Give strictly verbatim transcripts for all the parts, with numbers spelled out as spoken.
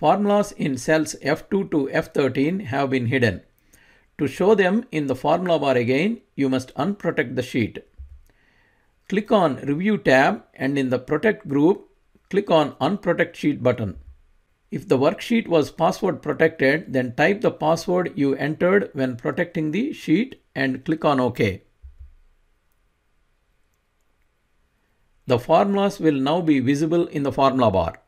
Formulas in cells F two to F thirteen have been hidden. To show them in the formula bar again, you must unprotect the sheet. Click on Review tab and in the Protect group, click on Unprotect Sheet button. If the worksheet was password protected, then type the password you entered when protecting the sheet and click on OK. The formulas will now be visible in the formula bar.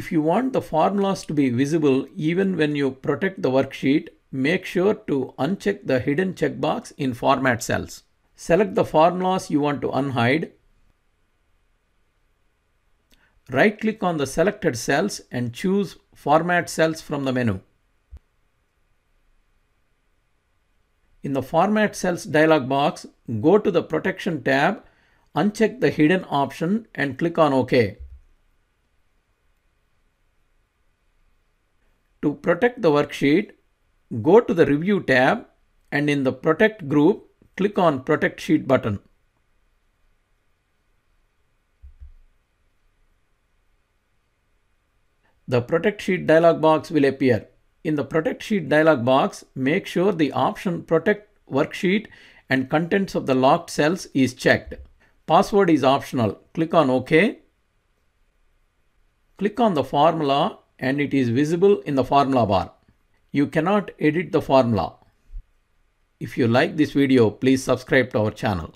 If you want the formulas to be visible even when you protect the worksheet, make sure to uncheck the hidden checkbox in Format Cells. Select the formulas you want to unhide. Right-click on the selected cells and choose Format Cells from the menu. In the Format Cells dialog box, go to the Protection tab, uncheck the hidden option and click on OK. To protect the worksheet, go to the Review tab and in the Protect group, click on Protect Sheet button. The Protect Sheet dialog box will appear. In the Protect Sheet dialog box, make sure the option Protect Worksheet and contents of the locked cells is checked. Password is optional. Click on OK. Click on the formula and it is visible in the formula bar. You cannot edit the formula. If you like this video, please subscribe to our channel.